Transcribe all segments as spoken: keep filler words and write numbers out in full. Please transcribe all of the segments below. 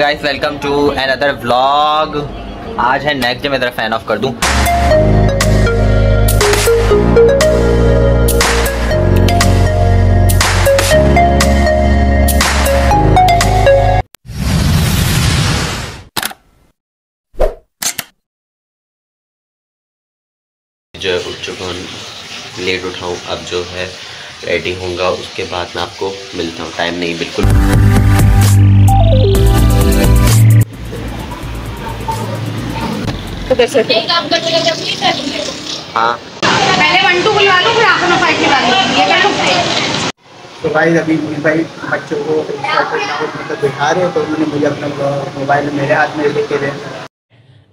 Guys welcome to another vlog. आज है next day. मैं तरफ फैन ऑफ कर दूं। जो उठ चुका हूं, लेट उठाऊँ, अब जो है रेडी होऊंगा, उसके बाद मैं आपको मिलता हूँ। टाइम नहीं बिल्कुल। हाँ पहले वन टू बुलवा लो, फिर आपने फाइट निकालो। तो भाई अभी भाई बच्चों को मतलब दिखा रहे हो, तो उन्होंने मुझे अपना मोबाइल मेरे हाथ में लेके दे।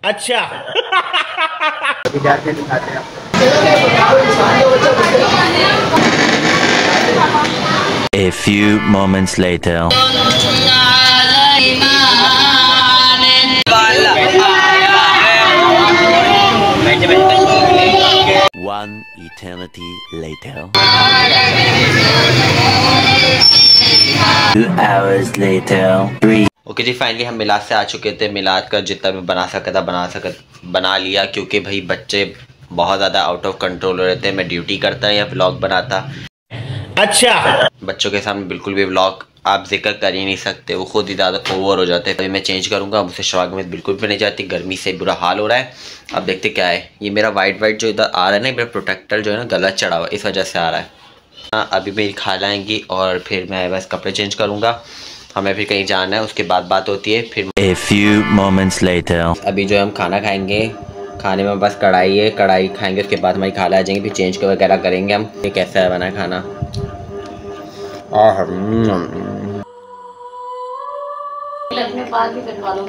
अच्छा अभी जाके दिखाते हैं आपको। A few moments later. One eternity later. Two hours later. Three. Okay जी, फाइनली हम मिलाद से आ चुके थे। मिलाद का जितना भी बना सका था बना सका बना लिया, क्योंकि भाई बच्चे बहुत ज़्यादा आउट ऑफ कंट्रोल हो रहे थे। मैं ड्यूटी करता या व्लॉग बनाता। अच्छा बच्चों के सामने बिल्कुल भी व्लॉग आप जिक्र कर ही नहीं सकते, वो खुद ही ज़्यादा ओवर हो जाते हैं। अभी मैं चेंज करूँगा, मुझसे शवाग में बिल्कुल भी नहीं जाती। गर्मी से बुरा हाल हो रहा है। अब देखते क्या है। ये मेरा वाइट वाइट जो इधर आ रहा है ना, मेरा प्रोटेक्टर जो है ना गलत चढ़ा हुआ, इस वजह से आ रहा है। हाँ अभी मेरी खा लाएंगी और फिर मैं बस कपड़े चेंज करूँगा। हमें फिर कहीं जाना है, उसके बाद बात होती है फिर। A few moments later. अभी जो हम खाना खाएँगे, खाने में बस कढ़ाई है, कढ़ाई खाएँगे, उसके बाद हमारी खाला आ जाएंगी, फिर चेंज वगैरह करेंगे हम। ये कैसा है बना खाना। अपने बाल भी कटवा लो।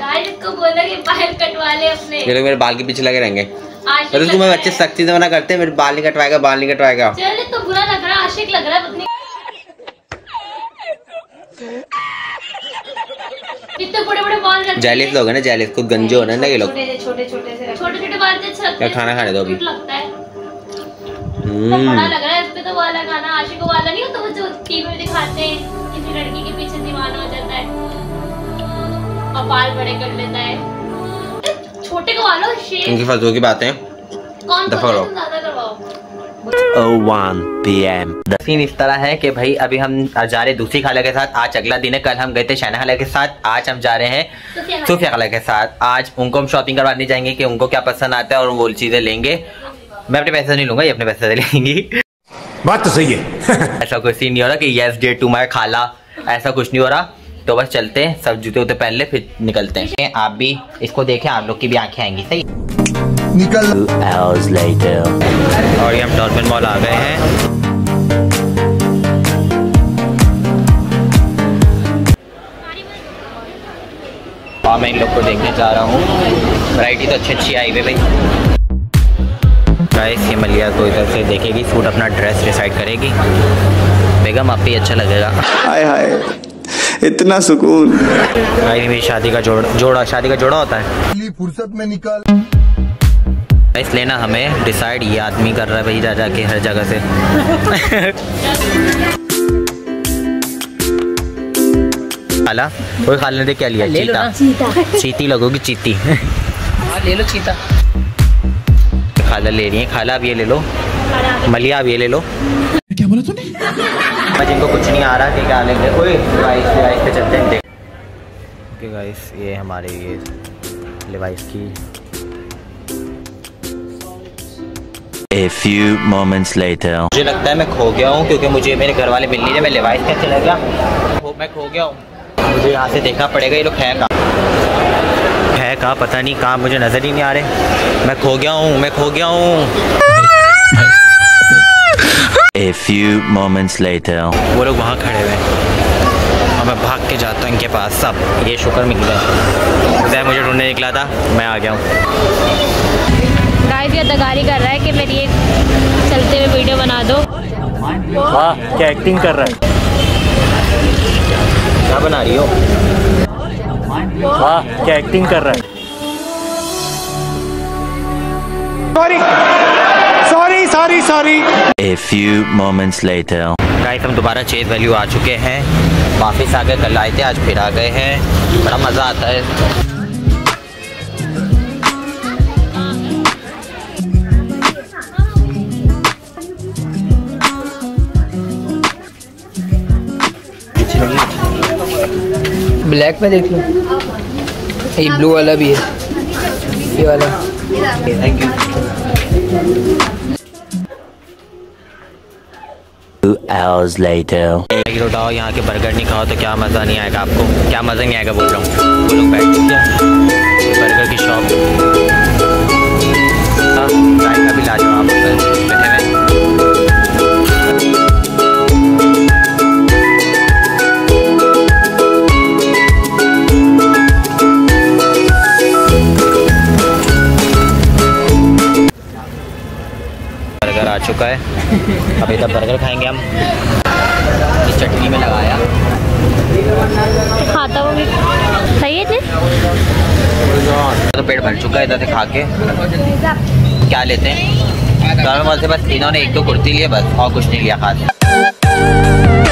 डायरेक्ट को बोला कि बाल कटवा ले अपने। ये लोग मेरे बाल के पीछे लगे रहेंगे। पर तुम बच्चे सख्ती से मना करते हैं, मेरे बाल नहीं कटवाएगा, बाल नहीं कटवाएगा। चल तो बुरा लग रहा, आशिक लग रहा है अपनी। कितने बड़े-बड़े बाल रखते हैं। जेलिस लोग हैं ना, जेलिस को गंजे होना है ना ये लोग। छोटे-छोटे से छोटे-छोटे बाल से अच्छा लगता है। खाना खाने दो अभी। लगता है। बड़ा लग रहा है इसपे तो वाला खाना। आशिक को वाला नहीं होता, वो जो टीवी में दिखाते हैं। लड़की के पीछे दीवाना हो जाता है और बाल बड़े कर लेता है। छोटे को वालों शेप उनकी फालतू की बातें कौन ज्यादा करवाओ। वन पी एम सीन इस तरह है कि भाई अभी हम जा रहे दूसरी खाला के साथ। आज अगला दिन है। कल हम गए थे शाना खाला के साथ, आज हम जा रहे हैं सूफिया खाला के साथ। आज उनको हम शॉपिंग करवाने जाएंगे कि उनको क्या पसंद आता है और वो चीजें लेंगे। मैं अपने पैसे नहीं लूंगा, ये अपने पैसे लेंगी। बात तो सही है। ऐसा कुछ सीन नहीं हो रहा कि यस डे टू माय खाला, ऐसा कुछ नहीं हो रहा। तो बस चलते हैं, सब जूते उते पहन ले, फिर निकलते हैं। आप भी इसको देखें, आप लोग की भी आंखें आएंगी। सही निकल। और ये हम डॉलमैन मॉल आ गए हैं। हाँ मैं इन लोग को देखने जा रहा हूँ। वैरायटी तो अच्छी अच्छी आई हुई भाई। गाइस ये मलिया को इधर से देखेगी, सूट अपना ड्रेस डिसाइड करेगी। बेगम आप ही अच्छा लगेगा। हाय हाय इतना सुकून। गाइस मेरी शादी का जोड़ा जोड़ा शादी का जोड़ा होता है। फुर्सत में निकाल। गाइस लेना हमें डिसाइड ये आदमी कर रहा है भाई, जा जाके हर जगह से। खाला कोई खाला ने देख क्या लिया। चीता चीता चीती लगोगी, चीती ले लो। चीता खाला ले रही है। खाला अब ये ले लो। मलिया अब ये ले लो। क्या बोला तूने? जिनको कुछ नहीं आ रहा कि क्या लेंगे, कोई डिवाइस डिवाइस पे चलते हैं। ओके गाइस ये हमारे ये डिवाइस की। A few moments later. मुझे लगता है मैं खो गया हूँ, क्योंकि मुझे मेरे घर वाले मिल नहीं रहे। मैं डिवाइस पे चला गया, मैं खो गया हूँ। मुझे यहाँ से देखना पड़ेगा ये लोग है कहाँ है कहाँ, पता नहीं कहाँ, मुझे नजर ही नहीं आ रहे। मैं खो गया हूँ, मैं खो गया हूँ। A few moments later. वो लोग वहाँ खड़े हुए हैं और मैं भाग के जाता हूँ इनके पास। सब ये शुक्र मिल गया, जय मुझे ढूंढने निकला था, मैं आ गया हूँ। गाइस ये दगारी कर रहा है कि मेरी एक चलते हुए वीडियो बना दो। वाह क्या एक्टिंग कर रहा है। क्या बना रही हो। वाह क्या एक्टिंग कर रहा है। Sorry sorry sorry sorry. A few moments later. Guys हम दोबारा चेज वैल्यू आ चुके हैं, वापस आ गए, कल आए थे, आज फिर आ गए हैं। बड़ा मज़ा आता है। ब्लैक में देख लो, ये ब्लू वाला भी है, ये वाला। Thank you. उठाओ, यहाँ के बर्गर नहीं खाओ तो क्या मज़ा नहीं आएगा आपको, क्या मज़ा नहीं आएगा बोल रहा हूँ। वो लोग बैठ चुके बर्गर की शॉप, जाएगा भी लाजवाब बैठे हैं। आ चुका है, अभी तक बर्गर खाएंगे हम। इस चटनी में लगाया खाता वो भी सही है जी। तो पेट भर चुका है इधर से खा के। क्या लेते हैं? नॉर्मल से बस इन्होंने एक दो कुर्ती लिए बस, और कुछ नहीं लिया खाते।